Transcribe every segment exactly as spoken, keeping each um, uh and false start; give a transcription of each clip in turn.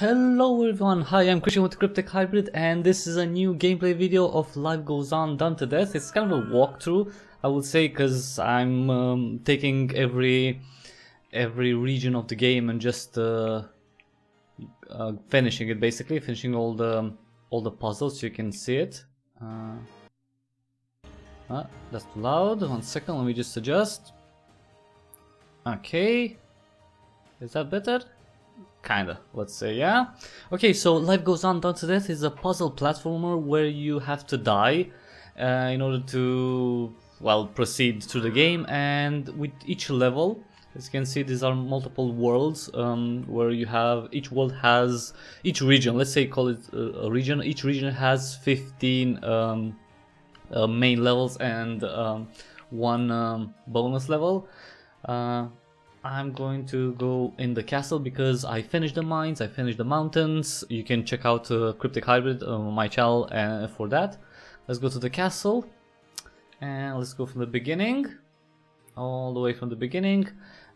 Hello everyone, hi, I'm Christian with Cryptic Hybrid, and this is a new gameplay video of Life Goes On: Done to Death. It's kind of a walkthrough, I would say, because I'm um, taking every every region of the game and just uh, uh, finishing it, basically, finishing all the all the puzzles so you can see it. Uh, ah, that's loud. One second, let me just adjust. Okay, is that better? Kinda, let's say, yeah. Okay, so Life Goes On: Done to Death is a puzzle platformer where you have to die uh, in order to, well, proceed through the game. And with each level, as you can see, these are multiple worlds um, where you have, each world has, each region, let's say call it a region, each region has fifteen um, uh, main levels and um, one um, bonus level. Uh, I'm going to go in the castle because I finished the mines, I finished the mountains. You can check out uh, Cryptic Hybrid on my channel uh, for that. Let's go to the castle and let's go from the beginning, all the way from the beginning.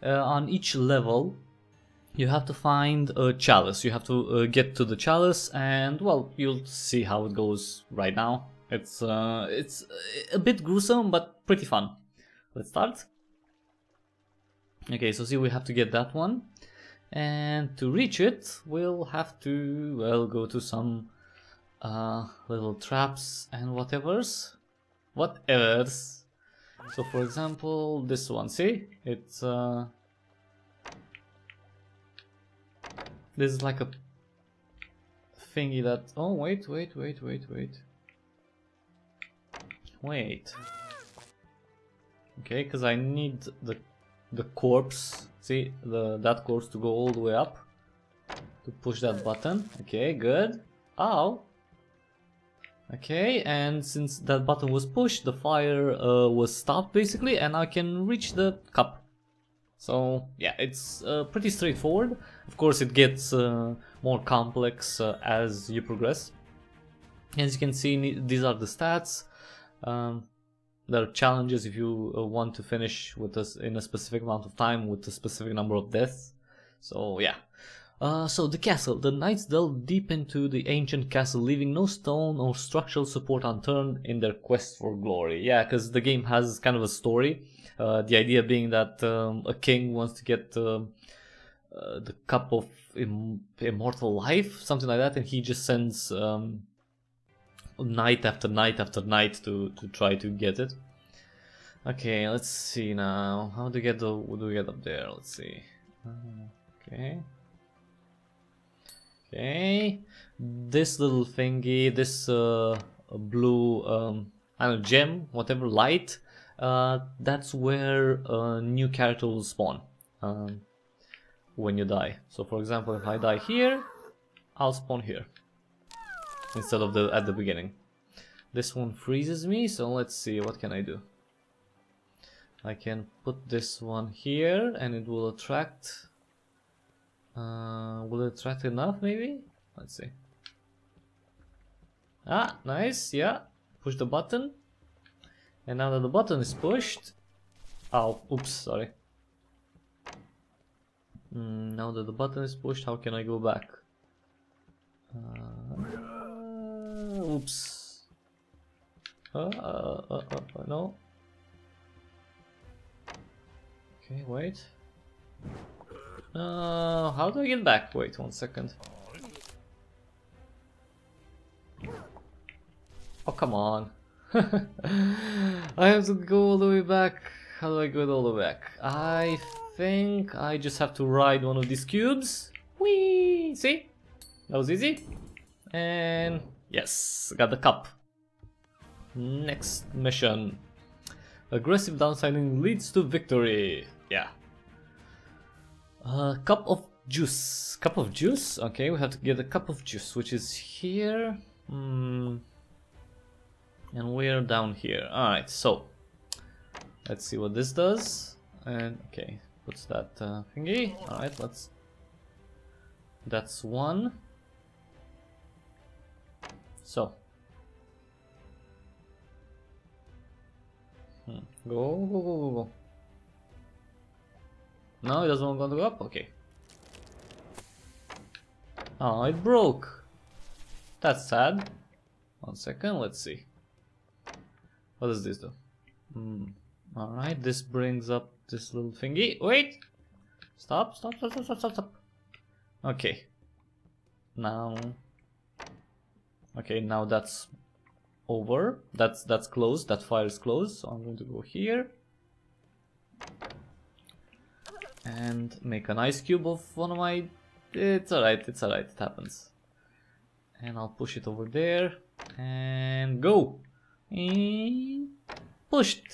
Uh, on each level you have to find a chalice, you have to uh, get to the chalice, and well, you'll see how it goes right now. It's, uh, it's a bit gruesome but pretty fun. Let's start. Okay, so see, we have to get that one, and to reach it we'll have to, well, go to some uh, little traps and whatever's, whatever's. So for example, this one, see, it's uh, this is like a thingy that, oh wait, wait, wait, wait, wait, wait, okay, because I need the the corpse, see, the that corpse to go all the way up to push that button. Okay, good. Ow. Okay, and since that button was pushed, the fire uh, was stopped, basically, and I can reach the cup. So yeah, it's uh, pretty straightforward. Of course it gets uh, more complex uh, as you progress. As you can see, these are the stats. um, There are challenges if you uh, want to finish with us in a specific amount of time with a specific number of deaths. So yeah. Uh, so the castle. The knights delve deep into the ancient castle, leaving no stone or structural support unturned in their quest for glory. Yeah, because the game has kind of a story. Uh, the idea being that um, a king wants to get uh, uh, the cup of im immortal life, something like that, and he just sends Um, night after night after night to, to try to get it. Okay, let's see now. How do we get, the, do we get up there? Let's see. Okay. Okay. This little thingy, this uh, blue, um, I don't know, gem, whatever, light, uh, that's where a new character will spawn um, when you die. So for example, if I die here, I'll spawn here instead of the at the beginning. This one freezes me, so let's see, what can I do? I can put this one here and it will attract, uh, will it attract enough, maybe? Let's see. Ah, nice, yeah, push the button, and now that the button is pushed, ow, oops, sorry, mm, now that the button is pushed, how can I go back? uh, Oops. Uh, uh, uh, uh, uh, no. Okay, wait. Uh, how do I get back? Wait one second. Oh, come on. I have to go all the way back. How do I go all the way back? I think I just have to ride one of these cubes. Whee! See? That was easy. And yes, got the cup. Next mission. Aggressive downsiding leads to victory. Yeah. Uh, cup of juice. Cup of juice? Okay, we have to get a cup of juice, which is here. Mm. And we're down here. Alright, so let's see what this does. And okay, puts that uh, thingy. Alright, let's. That's one. So, hmm. go, go, go, go, go. No, it doesn't want to go up? Okay. Oh, it broke. That's sad. One second, let's see. What is this though? Mm. Alright, this brings up this little thingy. Wait! Stop, stop, stop, stop, stop, stop. Okay. Now... Okay, now that's over. That's that's closed, that file is closed. So I'm going to go here. And make an ice cube of one of my... It's alright, it's alright, it happens. And I'll push it over there. And go! And pushed!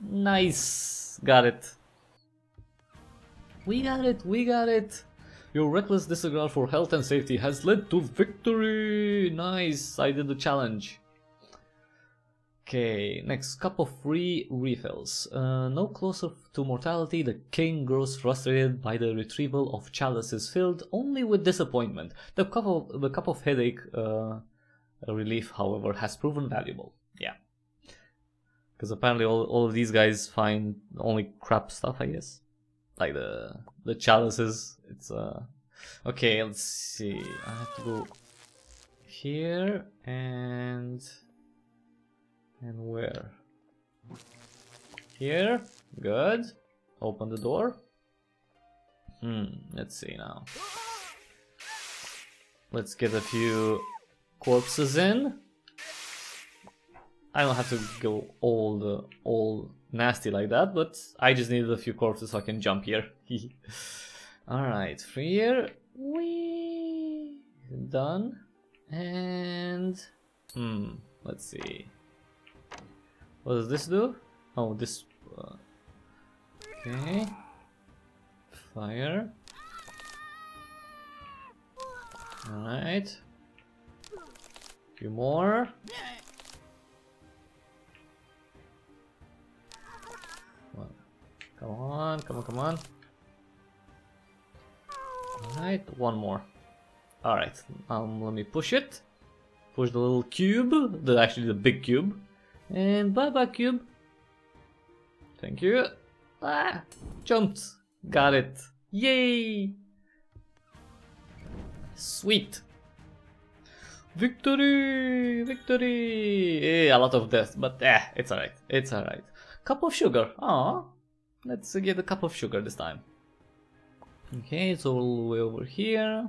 Nice! Got it. We got it, we got it! Your reckless disregard for health and safety has led to victory! Nice, I did the challenge. Okay, next, cup of free refills. Uh, no closer to mortality, the king grows frustrated by the retrieval of chalices filled only with disappointment. The cup of, the cup of headache uh, relief, however, has proven valuable. Yeah. Because apparently all, all of these guys find only crap stuff, I guess. Like the the chalices, it's uh okay, let's see. I have to go here and and where? Here, good. Open the door. Hmm, let's see now. Let's get a few corpses in. I don't have to go all the all nasty like that, but I just needed a few corpses so I can jump here. Alright, free here. Whee! Done. And... Hmm, let's see. What does this do? Oh, this... Uh, okay. Fire. Alright. A few more. Come on, come on, come on. Alright, one more. Alright, um, let me push it. Push the little cube, the, actually the big cube. And bye bye cube. Thank you. Ah, jumped. Got it. Yay! Sweet. Victory! Victory! Eh, a lot of death, but eh, it's alright. It's alright. Cup of sugar. Aww. Let's get a cup of sugar this time. Okay, it's all the way over here.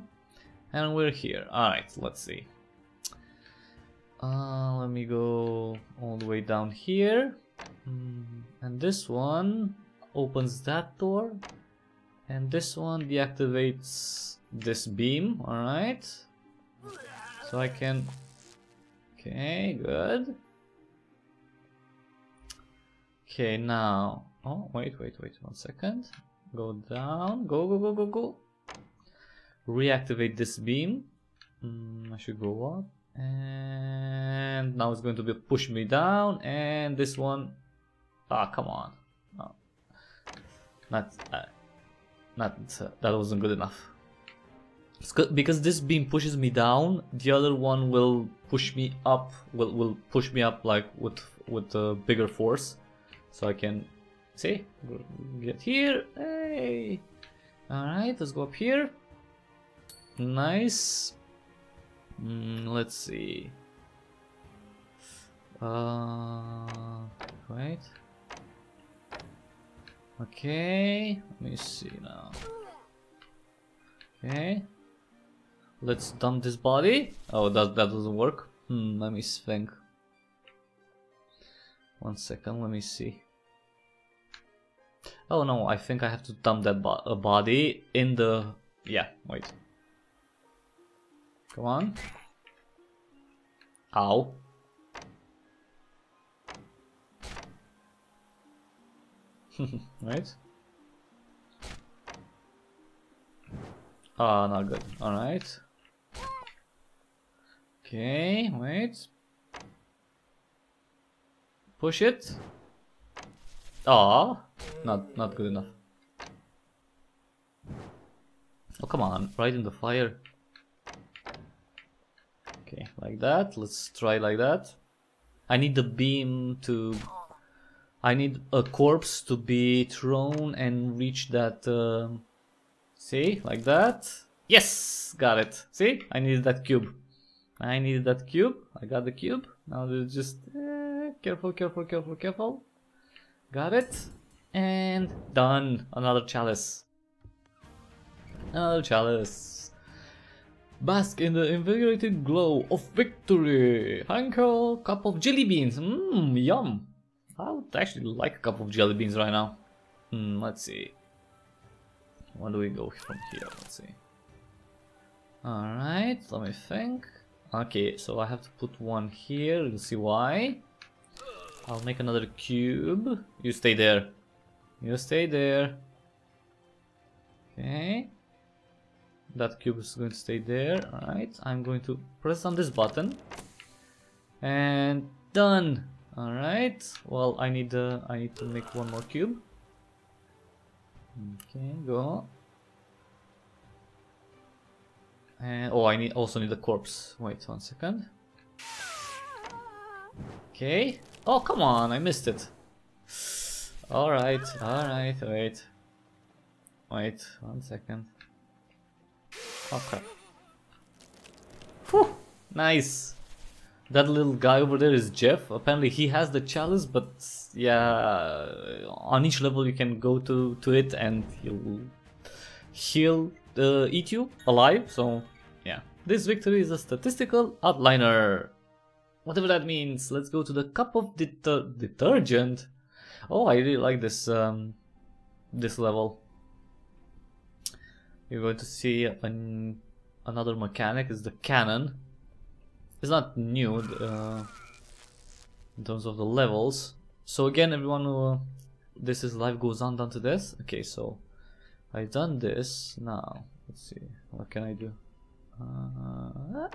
And we're here. Alright, let's see. Uh, let me go all the way down here. Mm, and this one opens that door. And this one deactivates this beam. Alright. So I can... Okay, good. Okay, now... Oh, wait, wait, wait, one second. Go down. Go, go, go, go, go. Reactivate this beam. Mm, I should go up. And now it's going to be push me down. And this one. Ah, come on. Oh. Not, uh, not, uh, that wasn't good enough. It's good because this beam pushes me down. The other one will push me up. Will, will push me up like with, with a bigger force. So I can... See, get here. Hey, all right, let's go up here. Nice. Mm, let's see. Uh, wait. Okay, let me see now. Okay, let's dump this body. Oh, that that doesn't work. Hmm, let me think. One second, let me see. Oh no, I think I have to dump that bo uh, body in the... Yeah, wait. Come on. Ow. Right? Ah, uh, not good. Alright. Okay, wait. Push it. Ah. Not not good enough. Oh, come on, right in the fire. Okay, like that. Let's try like that. I need the beam to... I need a corpse to be thrown and reach that... Uh, see? Like that. Yes, got it. See, I needed that cube. I needed that cube. I got the cube. Now just uh, careful, careful, careful, careful. Got it. And done. Another chalice. Another chalice. Bask in the invigorating glow of victory. Hankel, cup of jelly beans. Mmm, yum. I would actually like a cup of jelly beans right now. Hmm, let's see. Where do we go from here? Let's see. Alright, let me think. Okay, so I have to put one here. You'll see why. I'll make another cube. You stay there. You stay there. Okay. That cube is going to stay there. Alright, I'm going to press on this button. And done. Alright, well, I need, uh, I need to make one more cube. Okay, go. And, oh, I need also need a corpse. Wait one second. Okay. Oh, come on, I missed it. Alright, alright, wait. Wait one second. Oh, crap. Whew, nice. That little guy over there is Jeff. Apparently he has the chalice, but yeah, on each level you can go to, to it and he'll, he'll uh, eat you alive, so yeah. This victory is a statistical outliner. Whatever that means. Let's go to the cup of deter detergent. Oh, I really like this, um, this level. You're going to see an, another mechanic is the cannon. It's not new uh, in terms of the levels. So again, everyone, uh, this is Life Goes On, Done to Death. Okay, so I've done this. Now, let's see, what can I do? Uh,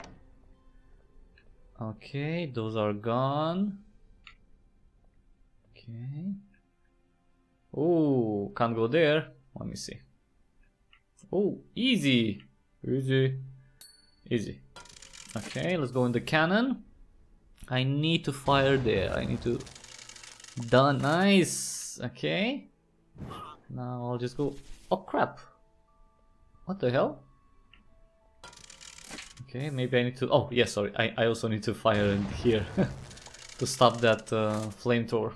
okay, those are gone. Okay. Oh, can't go there. Let me see. Oh, easy. Easy. Easy. Okay, let's go in the cannon. I need to fire there. I need to... Done. Nice. Okay. Now I'll just go... Oh, crap. What the hell? Okay, maybe I need to... Oh, yeah, sorry. I, I also need to fire in here to stop that uh, flamethrower.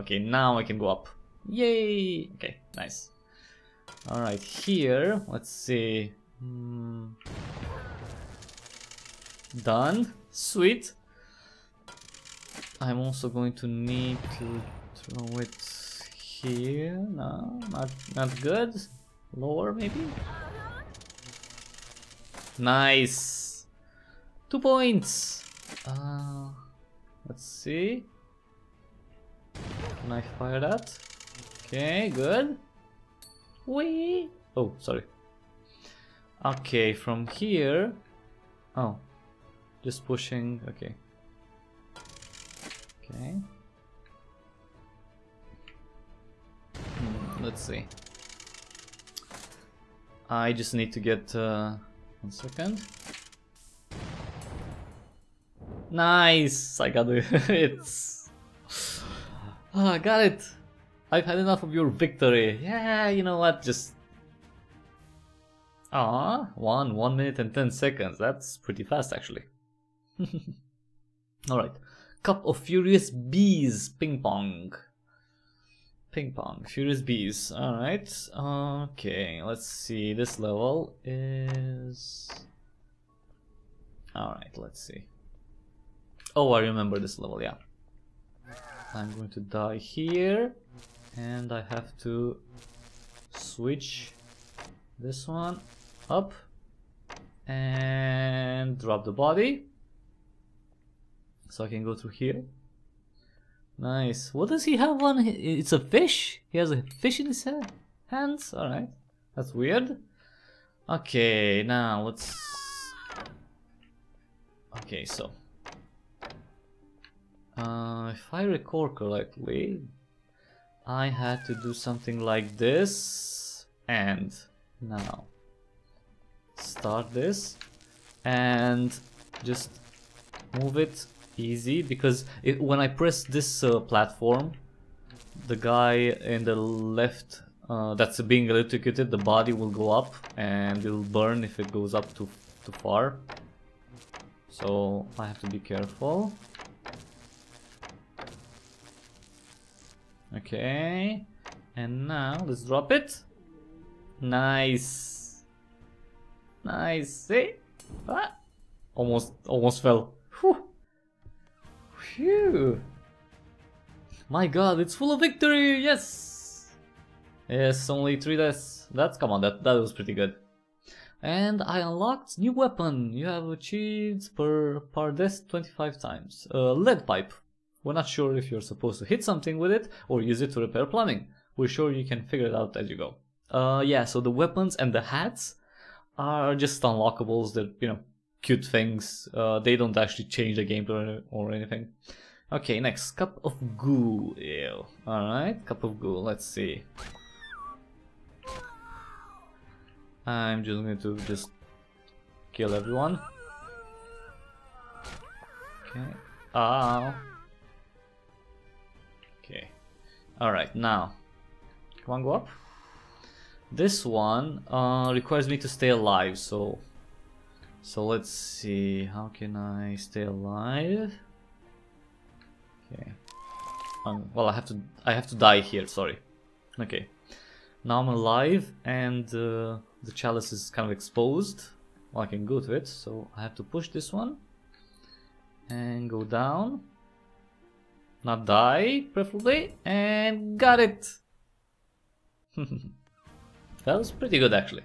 Okay, now I can go up. Yay. Okay, nice. Alright, here. Let's see. Hmm... Done. Sweet. I'm also going to need to throw it here. No, not, not good. Lower maybe? Nice. Two points. Uh, let's see. Can I fire that? Okay, good. Whee! Oh, sorry. Okay, from here... Oh. Just pushing, okay. Okay. Hmm, let's see. I just need to get, uh, one second. Nice, I got it. It's... Oh, I got it. I've had enough of your victory. Yeah, you know what, just... Aw, one, one minute and ten seconds. That's pretty fast, actually. Alright, cup of furious bees, ping pong, ping pong, furious bees. Alright, okay, let's see, this level is... Alright, let's see. Oh, I remember this level, yeah. I'm going to die here, and I have to switch this one up and drop the body. So I can go through here. Nice. What does he have on? It's a fish? He has a fish in his head. Hands? Alright. That's weird. Okay, now let's... Okay, so... Uh, if I recall correctly... I had to do something like this... And... Now... Start this... And... Just... Move it... Easy, because it, when I press this uh, platform, the guy in the left uh, that's being electrocuted, the body will go up and it will burn if it goes up too, too far. So I have to be careful. Okay, and now let's drop it. Nice. Nice. See? Ah. Almost, almost fell. Whew. Phew. My god, it's full of victory! Yes! Yes, only three deaths. That's, come on, that, that was pretty good. And I unlocked new weapon. You have achieved per, per death twenty-five times. Uh, lead pipe. We're not sure if you're supposed to hit something with it or use it to repair plumbing. We're sure you can figure it out as you go. Uh, yeah, so the weapons and the hats are just unlockables. They're, you know, cute things. Uh, they don't actually change the gameplay or anything. Okay, next, cup of goo. Ew. Alright, cup of goo, let's see. I'm just going to just kill everyone. Okay. Ow. Okay. Alright, now. Come on, go up. This one uh, requires me to stay alive, so... So let's see, how can I stay alive? Okay. Um, well, I have to. I have to die here. Sorry. Okay. Now I'm alive, and uh, the chalice is kind of exposed. Well, I can go to it, so I have to push this one and go down. Not die, preferably, and got it. That was pretty good, actually.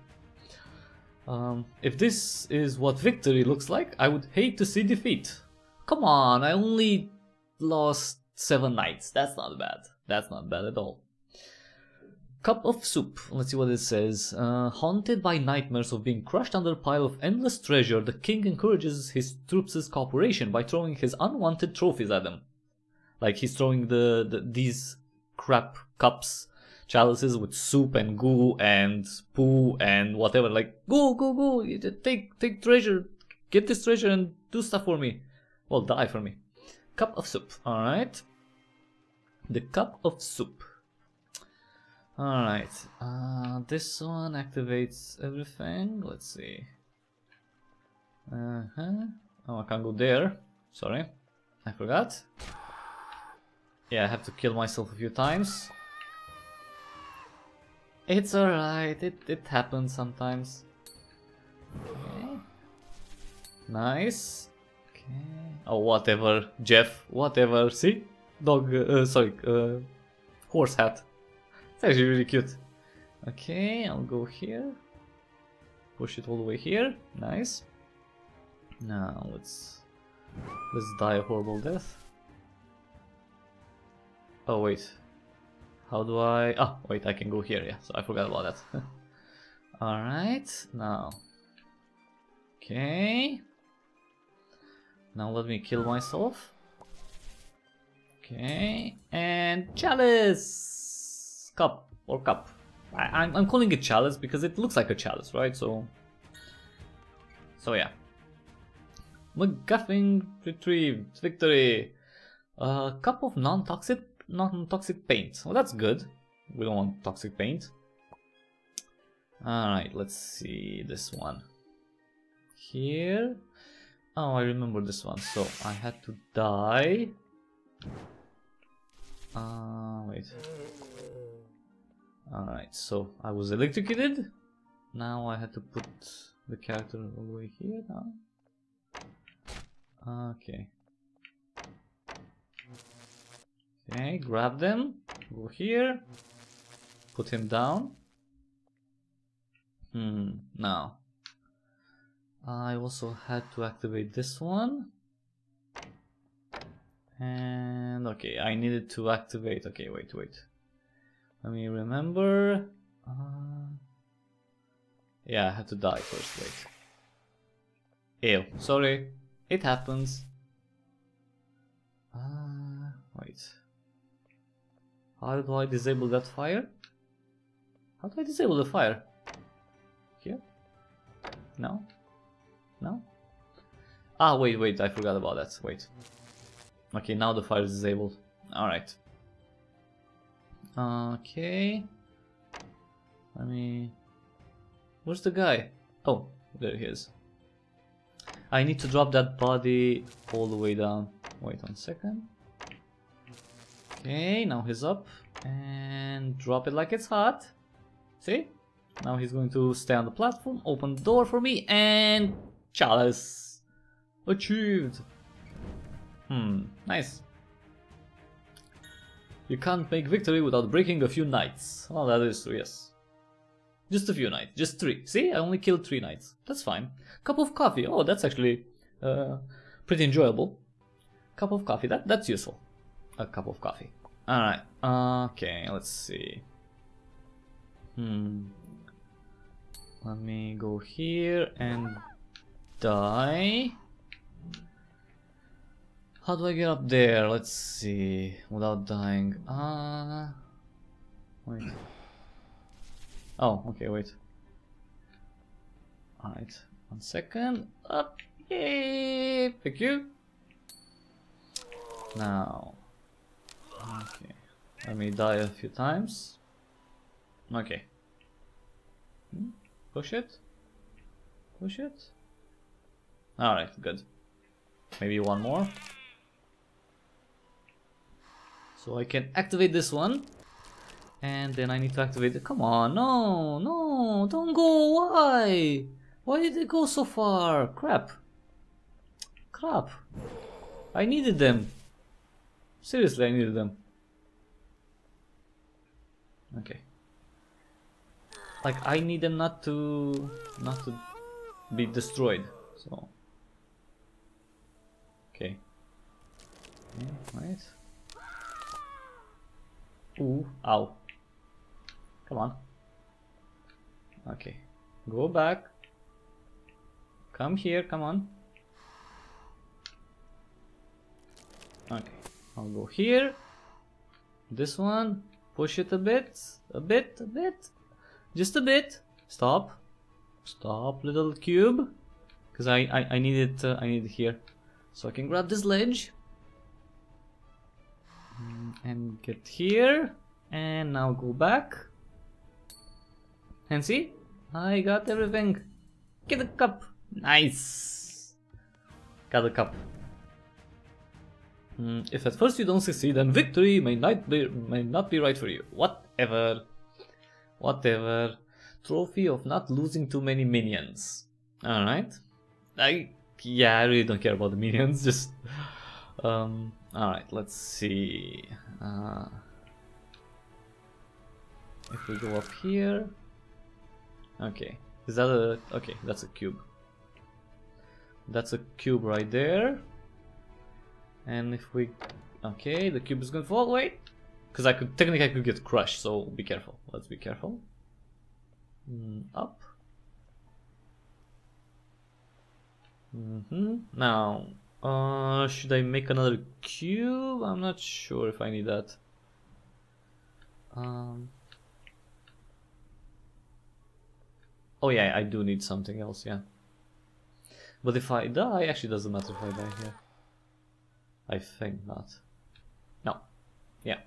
Um, if this is what victory looks like, I would hate to see defeat. Come on, I only lost seven knights. That's not bad. That's not bad at all. Cup of soup. Let's see what it says. Uh, haunted by nightmares of being crushed under a pile of endless treasure, the king encourages his troops' cooperation by throwing his unwanted trophies at them. Like, he's throwing the, the these crap cups, chalices with soup and goo and poo and whatever. Like, go, go, go! Take, take treasure. Get this treasure and do stuff for me. Well, die for me. Cup of soup. Alright. The cup of soup. Alright. Uh, this one activates everything. Let's see. Uh-huh. Oh, I can't go there. Sorry. I forgot. Yeah, I have to kill myself a few times. It's alright. It, it happens sometimes. Okay. Nice. Okay. Oh, whatever, Jeff, whatever, see? Dog, uh, sorry, uh, horse hat. It's actually really cute. Okay, I'll go here. Push it all the way here, nice. Now, let's... Let's die a horrible death. Oh, wait. How do I... Ah, wait, I can go here, yeah, so I forgot about that. Alright, now... Okay... Now let me kill myself. Okay, and chalice cup or cup. I, I'm I'm calling it chalice because it looks like a chalice, right? So, so yeah. McGuffin retrieved, victory. Uh, cup of non-toxic non-toxic paint. Well, that's good. We don't want toxic paint. All right, let's see this one. Here. Oh, I remember this one, so I had to die. Uh, wait. Alright, so I was electrocuted. Now I had to put the character all the way here now. Okay. Okay, grab them. Go here. Put him down. Hmm, now. I also had to activate this one, and okay, I needed to activate, okay, wait, wait, let me remember, uh, yeah, I had to die first, wait, ew, sorry, it happens, uh, wait, how do I disable that fire, how do I disable the fire, here, no? No? Ah, wait, wait, I forgot about that, wait. Okay, now the fire is disabled. Alright. Okay. Let me... Where's the guy? Oh, there he is. I need to drop that body all the way down. Wait one second. Okay, now he's up. And drop it like it's hot. See? Now he's going to stay on the platform, open the door for me, and... Chalice! Achieved! Hmm, nice. You can't make victory without breaking a few knights. Oh, that is true, yes. Just a few knights, just three. See, I only killed three knights. That's fine. Cup of coffee. Oh, that's actually uh, pretty enjoyable. Cup of coffee. That that's useful. A cup of coffee. All right. Okay. Let's see. Hmm. Let me go here and die. How do I get up there? Let's see. Without dying. Ah. Uh, wait. Oh, okay, wait. Alright, one second. Up, yay! Thank you. Now, okay. Let me die a few times. Okay. Hmm? Push it. Push it. Alright, good. Maybe one more. So I can activate this one. And then I need to activate it. Come on, no, no, don't go, why? Why did they go so far? Crap. Crap. I needed them. Seriously, I needed them. Okay. Like, I need them not to... not to be destroyed, so... Okay. Okay, wait. Ooh, ow. Come on. Okay. Go back. Come here, come on. Okay. I'll go here. This one. Push it a bit. A bit, a bit. Just a bit. Stop. Stop, little cube. Because I, I, I need it, uh, I need it here. So I can grab this ledge. And get here. And now go back. And see, I got everything. Get a cup. Nice. Got a cup. Mm, if at first you don't succeed, then victory may not be, may not be right for you. Whatever. Whatever. Trophy of not losing too many minions. Alright. I, yeah, I really don't care about the minions. Just... Um, alright, let's see. Uh, if we go up here... Okay, is that a... okay, that's a cube. That's a cube right there. And if we... okay, the cube is gonna fall, wait! Because I could... technically I could get crushed, so be careful. Let's be careful. Mm, up. Mm-hmm. Now, uh, should I make another cube? I'm not sure if I need that. Um... Oh yeah, I do need something else, yeah. But if I die, actually doesn't matter if I die here. I think not. No. Yeah.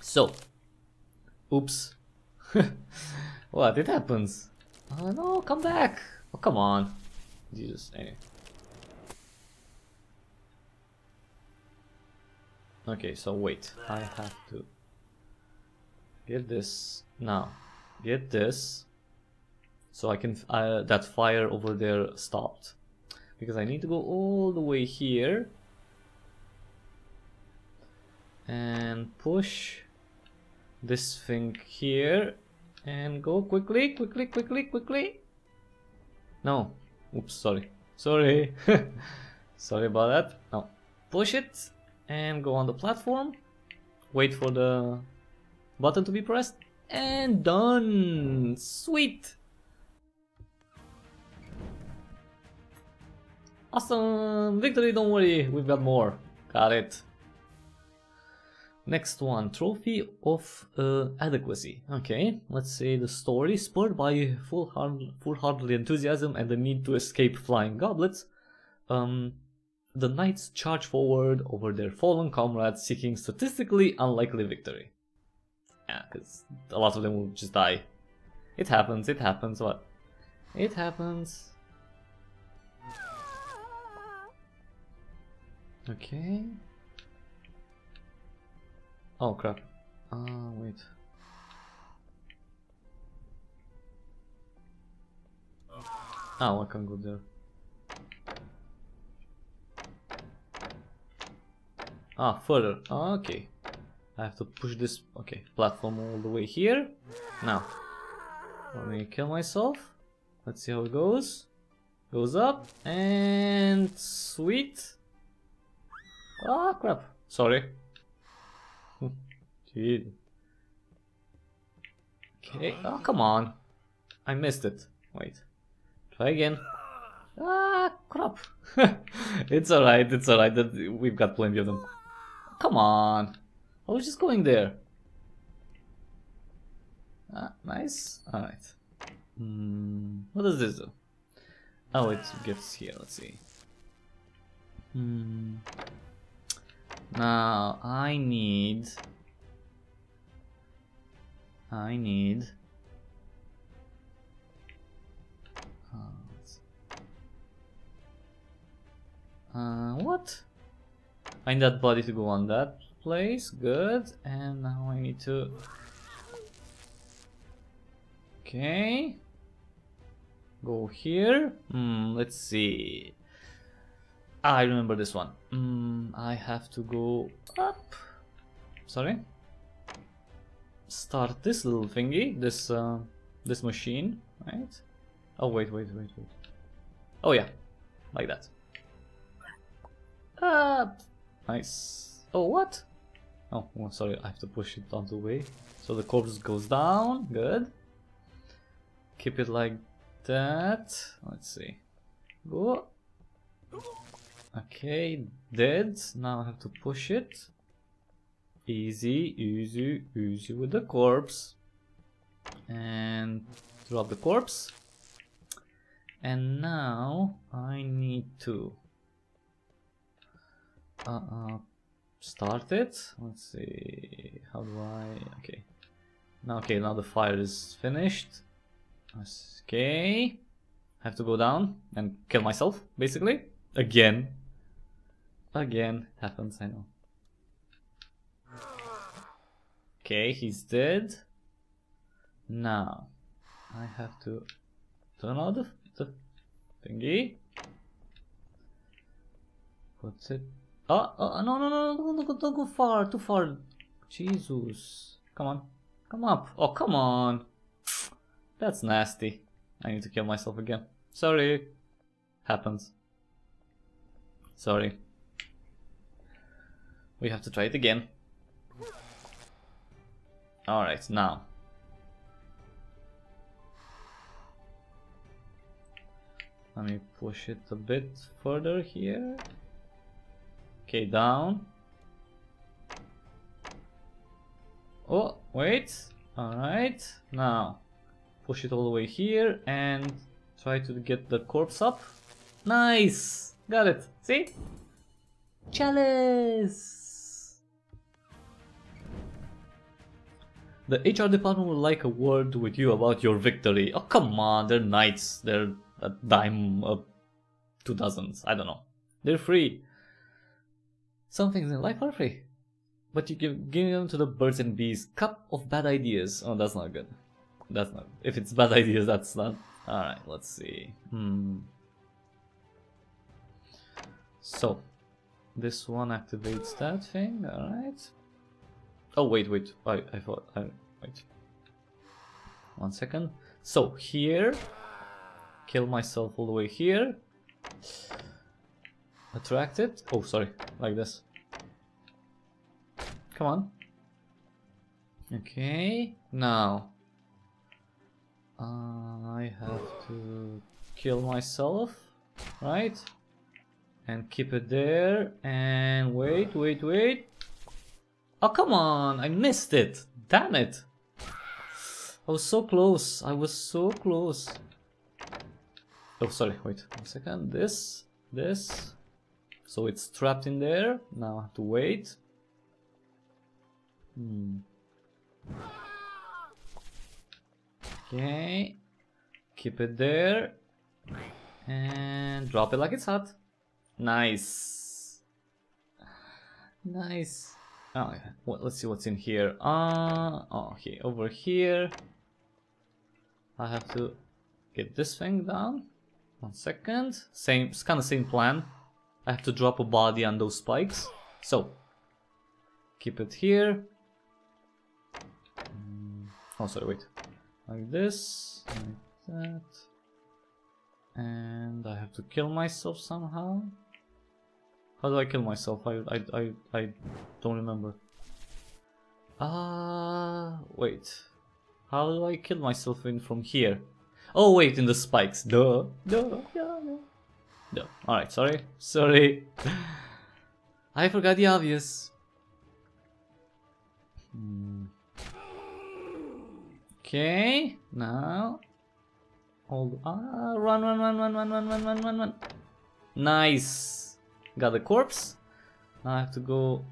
So. Oops. What? It happens. Oh no, come back. Oh, come on. Jesus, anyway. Okay, so wait. I have to get this now. Get this. So I can, uh, that fire over there stopped. Because I need to go all the way here. And push this thing here. And go quickly, quickly, quickly, quickly. No. Oops, sorry. Sorry. Sorry about that. No. Push it. And go on the platform. Wait for the button to be pressed. And done. Sweet. Awesome! Victory, don't worry, we've got more. Got it. Next one, Trophy of uh, Adequacy. Okay, let's say the story, spurred by full-hearted enthusiasm and the need to escape flying goblets, um, the knights charge forward over their fallen comrades, seeking statistically unlikely victory. Yeah, because a lot of them will just die It happens, it happens, what? It happens. Okay. Oh crap. Uh, wait. Oh, I can't go there. Ah, further. Okay. I have to push this, okay, platform all the way here. Now, let me kill myself. Let's see how it goes. Goes up, and sweet. Ah, crap. Sorry. Jeez. Okay. Oh, come on. I missed it. Wait. Try again. Ah, crap. It's alright, it's alright. We've got plenty of them. Come on. I was just going there. Ah, nice. Alright. Hmm. What does this do? Oh, it gets here. Let's see. Hmm. Now, I need... I need... Uh, what? I need that body to go on that place. Good. And now I need to... Okay. Go here. Hmm, let's see. Ah, I remember this one. Hmm, I have to go up. Sorry. Start this little thingy. This, uh, this machine. Right? Oh, wait, wait, wait, wait. Oh, yeah. Like that. Uh, nice. Oh, what? Oh, well, sorry, I have to push it out the way. So the corpse goes down. Good. Keep it like that. Let's see. Go. Okay, dead. Now I have to push it. Easy, easy, easy with the corpse. And drop the corpse. And now I need to... Uh, uh, start it. Let's see. How do I? Okay. Now, okay. Now the fire is finished. Okay. I have to go down and kill myself, basically. Again. Again happens. I know. Okay, he's dead. Now, I have to turn out the, the thingy. What's it? Oh, oh, no, no, no, don't go, don't go far, too far. Jesus. Come on. Come up. Oh, come on. That's nasty. I need to kill myself again. Sorry. Happens. Sorry. We have to try it again. Alright, now. Let me push it a bit further here. Okay, down. Oh, wait. Alright. Now, push it all the way here and try to get the corpse up. Nice! Got it. See? Chalice! The H R department would like a word with you about your victory. Oh, come on. They're knights. They're a dime, uh, two dozens. I don't know. They're free. Some things in life are free, but you give, give them to the birds and bees. Cup of bad ideas. Oh, that's not good. That's not. If it's bad ideas, that's not. All right. Let's see. Hmm. So, this one activates that thing. All right. Oh wait, wait. I I thought. I, wait. One second. So here, kill myself all the way here. Attract it. Oh, sorry. Like this. Come on. Okay. Now. Uh, I have to kill myself. Right? And keep it there. And wait, wait, wait. Oh, come on. I missed it. Damn it. I was so close. I was so close. Oh, sorry. Wait. One second. This. This. So it's trapped in there. Now I have to wait. Hmm. Okay, keep it there and drop it like it's hot. Nice, nice. Oh, well, let's see what's in here. Uh, oh, okay, over here I have to get this thing down. One second. Same, it's kind of same plan. I have to drop a body on those spikes. So keep it here. Oh, sorry, wait. Like this, like that. And I have to kill myself somehow. How do I kill myself? I I I, I don't remember. Ah, uh, wait. How do I kill myself in from here? Oh wait, in the spikes. Duh. Duh. Duh. Duh. Alright, sorry. Sorry. I forgot the obvious. Hmm. Okay, now. Hold on. Run, run, run, run, run, run, run, run, run, run. Nice. Got the corpse. Now I have to go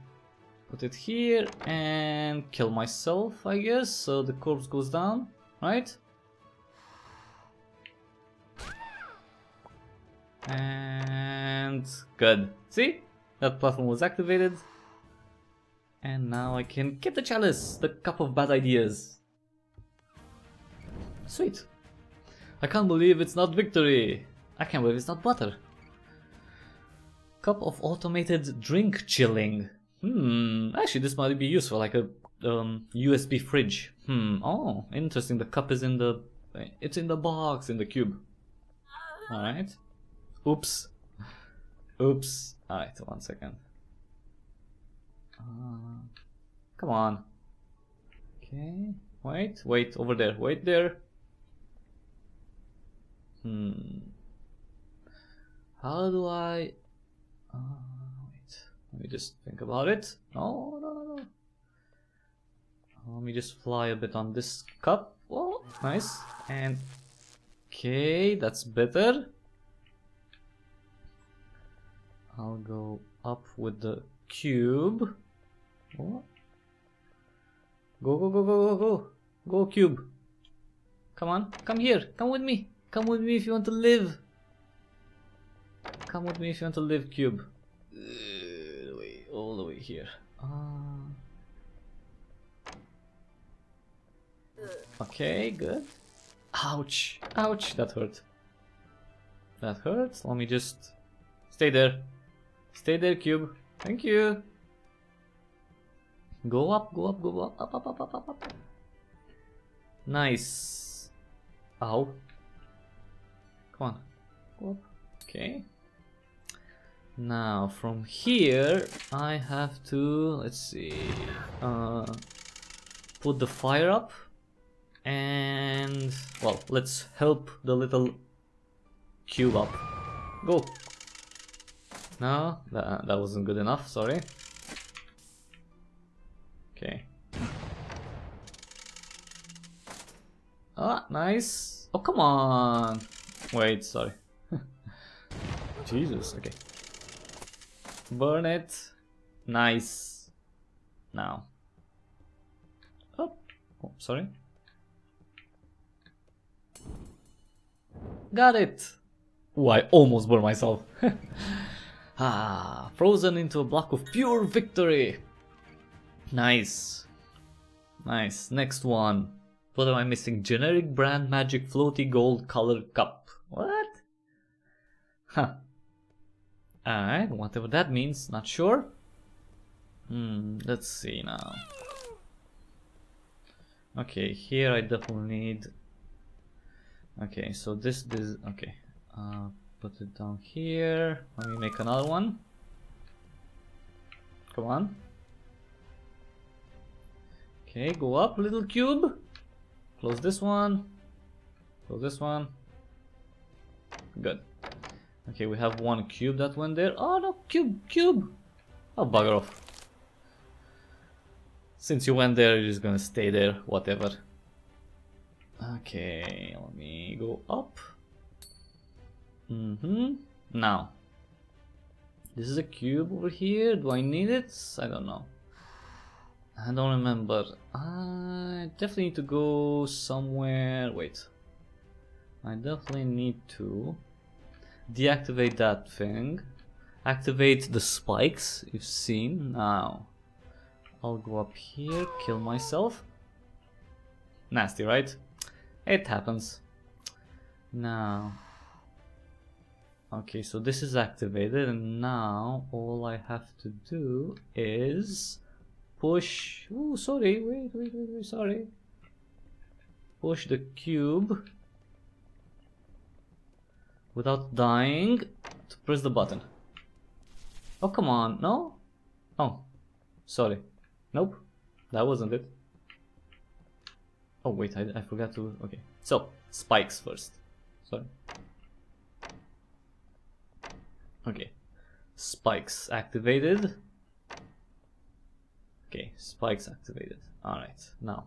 put it here and kill myself, I guess. So the corpse goes down, right? And good. See? That platform was activated. And now I can get the chalice, the cup of bad ideas. Sweet. I can't believe it's not victory. I can't believe it's not butter. Cup of automated drink chilling. Hmm, actually this might be useful, like a um, U S B fridge. Hmm, oh, interesting, the cup is in the... it's in the box, in the cube. Alright. Oops. Oops. Alright, one second. Uh, come on. Okay, wait, wait, over there, wait there. Hmm. How do I... Uh, wait. Let me just think about it. No, no, no, no. Let me just fly a bit on this cup. Oh, nice. And okay, that's better. I'll go up with the cube. Oh. Go, go, go, go, go, go. Go, cube. Come on, come here. Come with me. Come with me if you want to live. Come with me if you want to live, cube. Uh, all, the way, all the way here. Uh... Okay, good. Ouch. Ouch. That hurt. That hurts. Let me just... Stay there. Stay there, cube. Thank you. Go up, go up, go up. Up, up, up, up, up, up. Nice. Ow. Come on. Go up. Okay. Now from here I have to, let's see, uh, put the fire up and, well, let's help the little cube up. Go. No, that, that wasn't good enough, sorry. Okay. Ah, nice. Oh, come on. Wait, sorry. Jesus, okay. Burn it. Nice. Now. Oh, oh, sorry. Got it. Oh, I almost burned myself. Ah, frozen into a block of pure victory. Nice. Nice. Next one. What am I missing? Generic brand magic floaty gold color cup. What? Huh. Alright, whatever that means, not sure. Hmm, let's see now. Okay, here I definitely need... Okay, so this, this, okay. Uh, put it down here. Let me make another one. Come on. Okay, go up, little cube. Close this one. Close this one. Good. Okay, we have one cube that went there. Oh no, cube, cube! Oh, bugger off. Since you went there, you're just gonna stay there, whatever. Okay, let me go up. Mm-hmm. Now. This is a cube over here. Do I need it? I don't know. I don't remember. I definitely need to go somewhere. Wait. I definitely need to deactivate that thing. Activate the spikes, you've seen. Now, I'll go up here, kill myself. Nasty, right? It happens. Now, okay, so this is activated, and now all I have to do is push. Oh, sorry, wait, wait, wait, wait, sorry. Push the cube without dying to press the button. Oh, come on, no? Oh, sorry. Nope, that wasn't it. Oh, wait, I, I forgot to. Okay, so spikes first. Sorry. Okay, spikes activated. Okay, spikes activated. Alright, now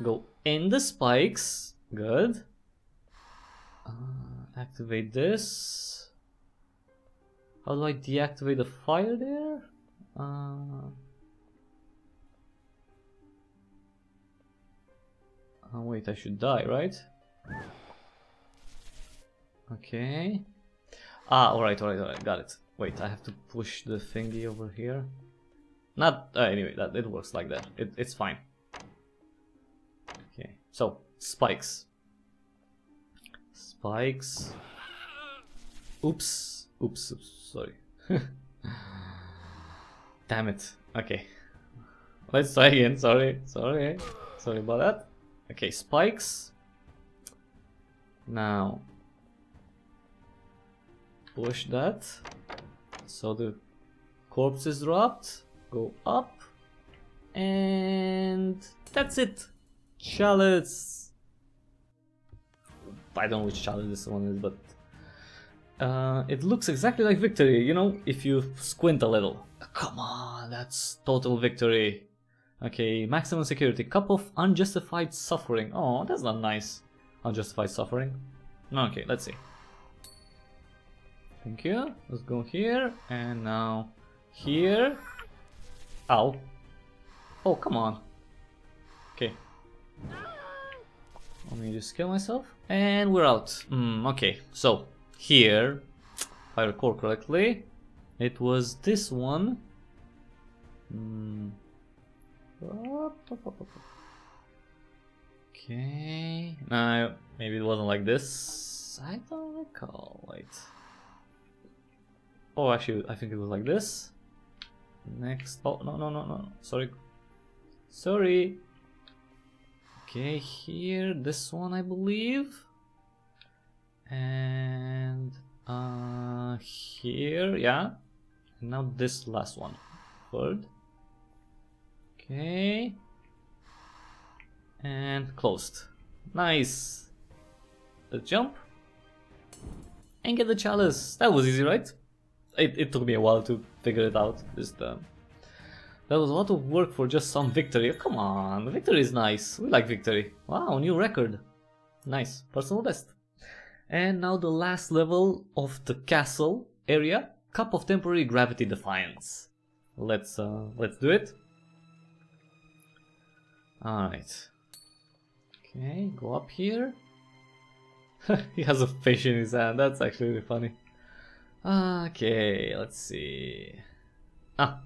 go in the spikes. Good. Uh, activate this. How do I deactivate the fire there? Uh, oh wait, I should die, right? Okay. Ah, alright, alright, alright, got it. Wait, I have to push the thingy over here. Not, uh, anyway, that, it works like that. It, it's fine. Okay, so, spikes. Spikes. Oops. Oops, oops, sorry. Damn it. Okay. Let's try again. Sorry, sorry. Sorry about that. Okay, spikes. Now, push that. So the corpse is dropped. Go up. And that's it. Chalice. I don't know which chalice this one is, but Uh, it looks exactly like victory, you know, if you squint a little. Come on, that's total victory. Okay, maximum security, cup of unjustified suffering. Oh, that's not nice. Unjustified suffering. Okay, let's see. Thank you. Let's go here and now here. Ow. Oh, come on. Okay. Let me just kill myself. And we're out. Mm, okay, so. Here, if I recall correctly, it was this one. Mm. Okay, no, maybe it wasn't like this. I don't recall. Wait. Oh, actually, I think it was like this. Next. Oh, no, no, no, no. Sorry. Sorry. Okay, here, this one, I believe. And uh, here, yeah. And now this last one, third. Okay. And closed. Nice. Let's jump and get the chalice. That was easy, right? It it took me a while to figure it out. Just uh, that was a lot of work for just some victory. Oh, come on, victory is nice. We like victory. Wow, new record. Nice, personal best. And now the last level of the castle area, Cup of Temporary Gravity Defiance. Let's uh, let's do it. All right. Okay, go up here. He has a fish in his hand. That's actually really funny. Okay, let's see. Ah,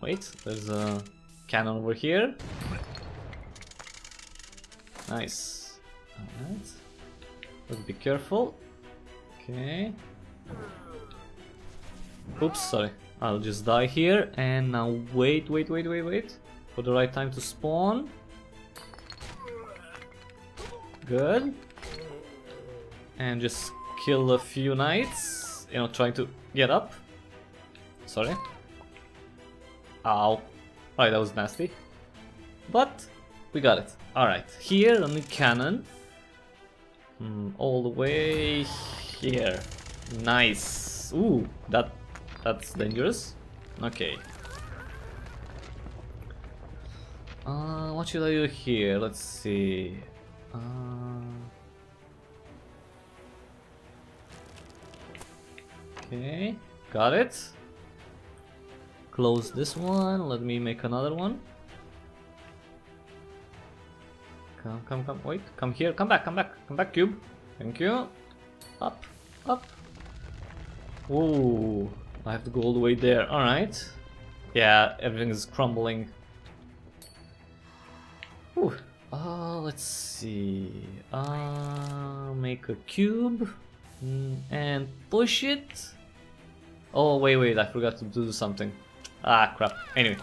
wait. There's a cannon over here. Nice. All right. Let's be careful. Okay. Oops, sorry. I'll just die here and now wait, wait, wait, wait, wait. For the right time to spawn. Good. And just kill a few knights. You know, trying to get up. Sorry. Ow. Alright, that was nasty. But we got it. Alright, here on the cannon. All the way here. Nice. Ooh, that that's dangerous. Okay. Uh, what should I do here? Let's see. Uh... Okay, got it. Close this one. Let me make another one. Come, come, come. Wait, come here. Come back, come back. Come back, cube. Thank you. Up, up. Ooh, I have to go all the way there. Alright. Yeah, everything is crumbling. Ooh. Uh, let's see. Uh, make a cube. And push it. Oh, wait, wait, I forgot to do something. Ah, crap. Anyway,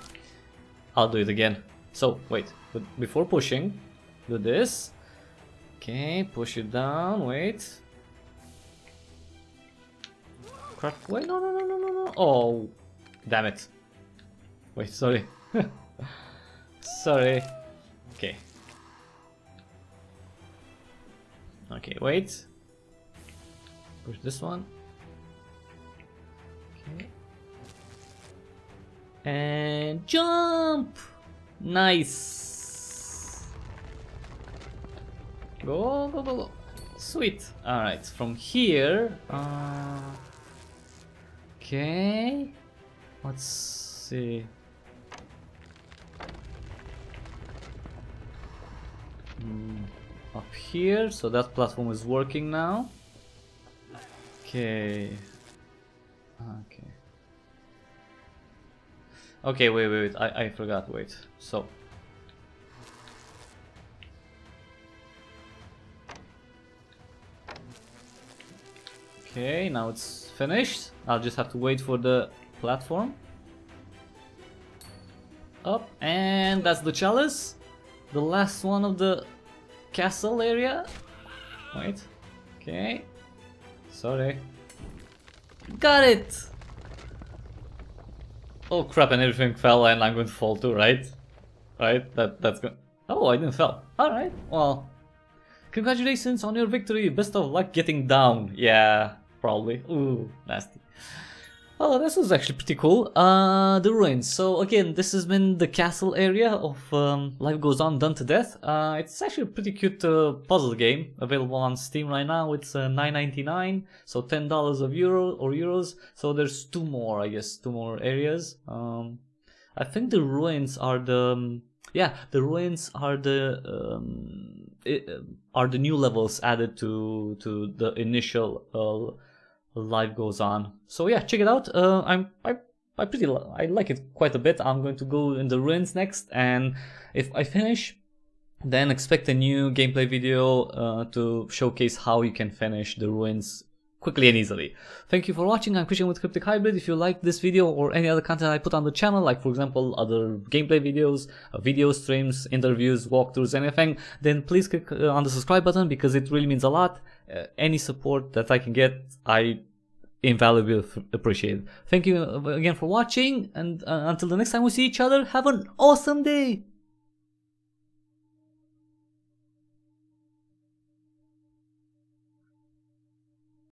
I'll do it again. So, wait. But before pushing, do this. Okay, push it down. Wait. Crap. Wait, no, no, no, no, no, no. Oh, damn it. Wait, sorry. Sorry. Okay. Okay, wait. Push this one. Okay. And jump! Nice! Go, go, go, go. Sweet. Alright, from here. Uh, okay. Let's see. Mm, up here. So that platform is working now. Okay. Okay. Okay, wait, wait, wait. I, I forgot. Wait. So. Okay, now it's finished. I'll just have to wait for the platform. Up, and that's the chalice. The last one of the castle area. Wait. Okay. Sorry. Got it! Oh crap, and everything fell and I'm going to fall too, right? Right? That, that's good. Oh, I didn't fall. Alright, well. Congratulations on your victory. Best of luck getting down. Yeah, probably. Ooh, nasty. Oh, this was actually pretty cool. Uh, the ruins. So again, this has been the castle area of um, Life Goes On: Done to Death. Uh, it's actually a pretty cute uh, puzzle game available on Steam right now. It's uh, nine ninety-nine, so ten dollars of euro or euros. So there's two more, I guess, two more areas. Um, I think the ruins are the um, yeah, the ruins are the um, it, are the new levels added to to the initial. Uh, Life Goes On. So yeah, check it out. Uh, I'm I I pretty I like it quite a bit. I'm going to go in the ruins next, and if I finish, then expect a new gameplay video uh, to showcase how you can finish the ruins quickly and easily. Thank you for watching. I'm Christian with Cryptic Hybrid. If you like this video or any other content I put on the channel, like for example other gameplay videos, uh, video streams, interviews, walkthroughs, anything, then please click uh, on the subscribe button because it really means a lot. Uh, any support that I can get, I invaluably appreciate. Thank you again for watching, and uh, until the next time we see each other, have an awesome day!